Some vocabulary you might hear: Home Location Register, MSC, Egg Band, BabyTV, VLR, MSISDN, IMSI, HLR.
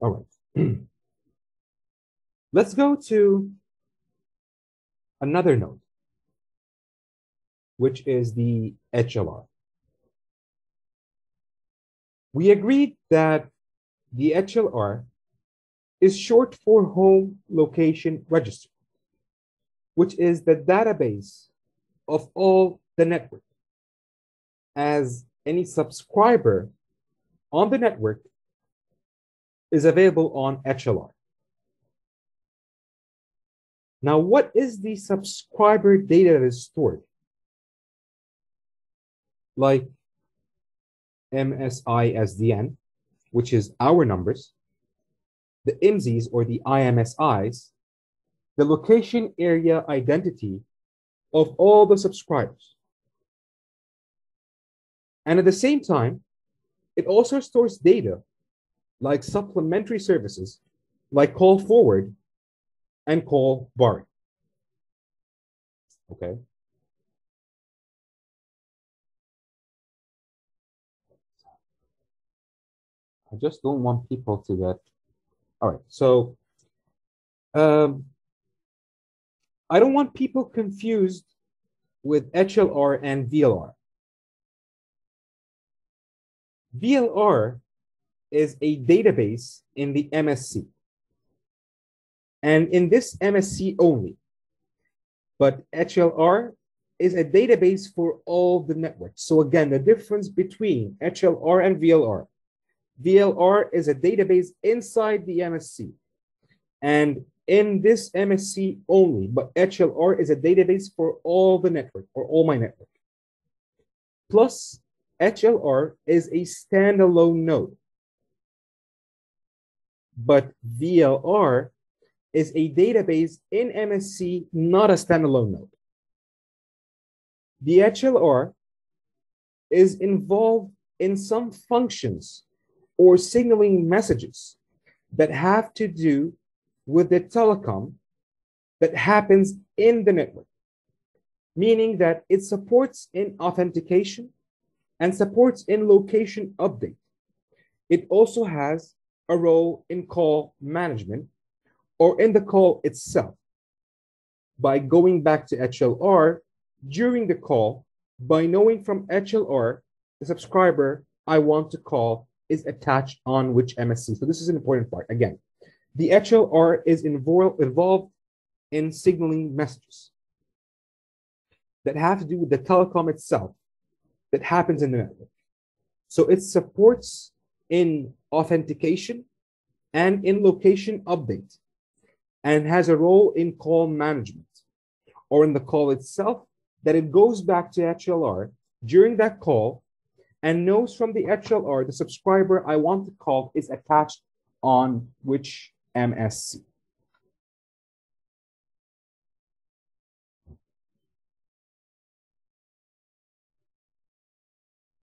All right. Let's go to another node, which is the HLR. We agreed that the HLR is short for Home Location Register, which is the database of all the network. As any subscriber on the network is available on HLR. Now, what is the subscriber data that is stored? Like MSISDN, which is our numbers, the IMSIs or the IMSIs, the location area identity of all the subscribers. And at the same time, it also stores data like supplementary services, like call forward and call bar. Okay. I just don't want people to get, all right. So I don't want people confused with HLR and VLR. VLR is a database in the MSC. And in this MSC only. But HLR is a database for all the networks. So again, the difference between HLR and VLR. VLR is a database inside the MSC. And in this MSC only, but HLR is a database for all the network, or all my network. Plus, HLR is a standalone node. But VLR is a database in MSC, not a standalone node. The HLR is involved in some functions or signaling messages that have to do with the telecom that happens in the network, meaning that it supports in authentication and supports in location update. It also has a role in call management or in the call itself by going back to HLR during the call by knowing from HLR, the subscriber I want to call is attached on which MSC. So this is an important part. Again, the HLR is involved in signaling messages that have to do with the telecom itself that happens in the network. So it supports in authentication and in location update and has a role in call management or in the call itself that it goes back to HLR during that call and knows from the HLR, the subscriber I want to call is attached on which MSC.